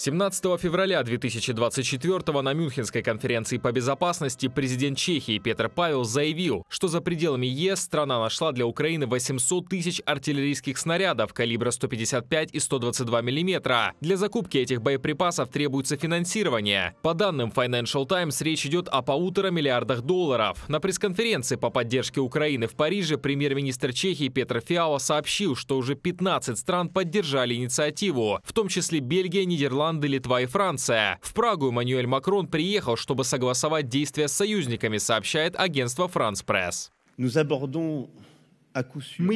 17 февраля 2024 на Мюнхенской конференции по безопасности президент Чехии Петр Павел заявил, что за пределами ЕС страна нашла для Украины 800 тысяч артиллерийских снарядов калибра 155 и 122 мм. Для закупки этих боеприпасов требуется финансирование. По данным Financial Times, речь идет о 1,5 миллиарда долларов. На пресс-конференции по поддержке Украины в Париже премьер-министр Чехии Петр Фиала сообщил, что уже 15 стран поддержали инициативу, в том числе Бельгия, Нидерланды, Литва и Франция. В Прагу Эммануэль Макрон приехал, чтобы согласовать действия с союзниками, сообщает агентство «ФрансПресс». Мы,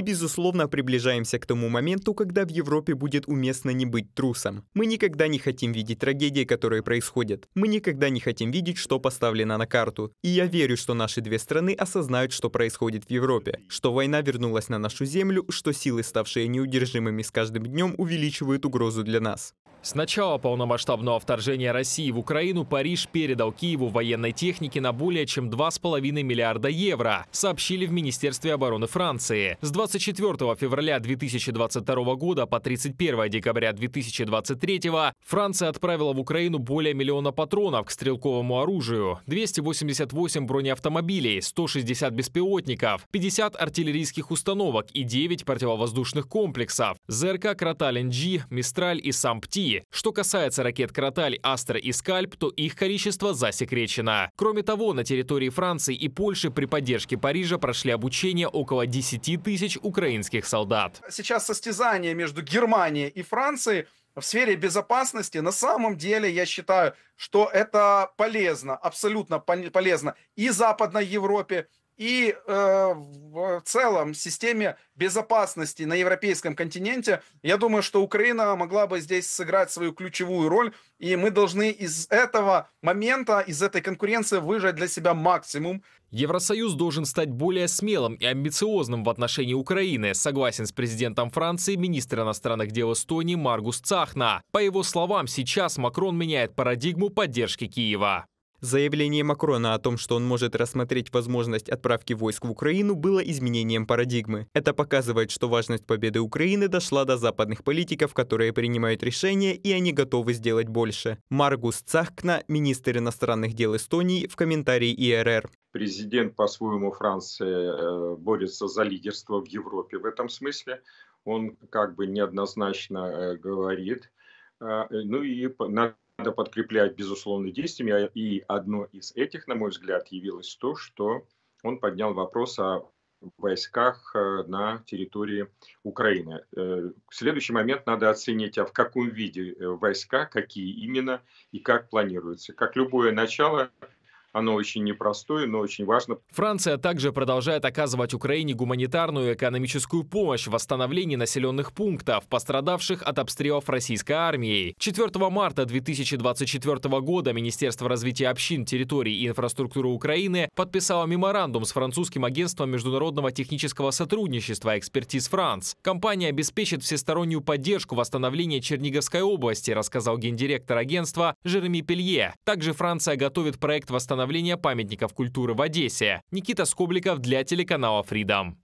безусловно, приближаемся к тому моменту, когда в Европе будет уместно не быть трусом. Мы никогда не хотим видеть трагедии, которые происходят. Мы никогда не хотим видеть, что поставлено на карту. И я верю, что наши две страны осознают, что происходит в Европе, что война вернулась на нашу землю, что силы, ставшие неудержимыми с каждым днем, увеличивают угрозу для нас. С начала полномасштабного вторжения России в Украину Париж передал Киеву военной техники на более чем 2,5 миллиарда евро, сообщили в Министерстве обороны Франции. С 24 февраля 2022 года по 31 декабря 2023 Франция отправила в Украину более миллиона патронов к стрелковому оружию, 288 бронеавтомобилей, 160 беспилотников, 50 артиллерийских установок и 9 противовоздушных комплексов – ЗРК «Кроталь-НГ», «Мистраль» и «Сампти». Что касается ракет «Кроталь», «Астра» и «Скальп», то их количество засекречено. Кроме того, на территории Франции и Польши при поддержке Парижа прошли обучение около 10 тысяч украинских солдат. Сейчас состязание между Германией и Францией в сфере безопасности. На самом деле, я считаю, что это полезно, абсолютно полезно и Западной Европе, и в целом системе безопасности на европейском континенте. Я думаю, что Украина могла бы здесь сыграть свою ключевую роль, и мы должны из этого момента, из этой конкуренции выжать для себя максимум. Евросоюз должен стать более смелым и амбициозным в отношении Украины, согласен с президентом Франции министр иностранных дел Эстонии Маргус Цахкна. По его словам, сейчас Макрон меняет парадигму поддержки Киева. Заявление Макрона о том, что он может рассмотреть возможность отправки войск в Украину, было изменением парадигмы. Это показывает, что важность победы Украины дошла до западных политиков, которые принимают решения, и они готовы сделать больше. Маргус Цахкна, министр иностранных дел Эстонии, в комментарии ИРР. Президент, по-своему, Франции борется за лидерство в Европе. В этом смысле он как бы неоднозначно говорит. Ну и надо подкреплять, безусловно, действиями. И одно из этих, на мой взгляд, явилось то, что он поднял вопрос о войсках на территории Украины. В следующий момент надо оценить, а в каком виде войска, какие именно и как планируется. Как любое начало, оно очень непростое, но очень важно. Франция также продолжает оказывать Украине гуманитарную и экономическую помощь в восстановлении населенных пунктов, пострадавших от обстрелов российской армией. 4 марта 2024 года Министерство развития общин, территорий и инфраструктуры Украины подписало меморандум с французским агентством международного технического сотрудничества Expertise France. Компания обеспечит всестороннюю поддержку восстановления Черниговской области, рассказал гендиректор агентства Жереми Пелье. Также Франция готовит проект восстановления памятников культуры в Одессе. Никита Скобликов для телеканала Freedom.